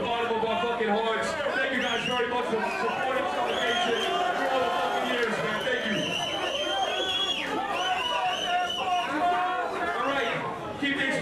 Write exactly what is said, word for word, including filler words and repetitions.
with Audible by fucking Horns. Thank you guys very much for supporting Suffocation for all the fucking years, man. Thank you. All right, keep things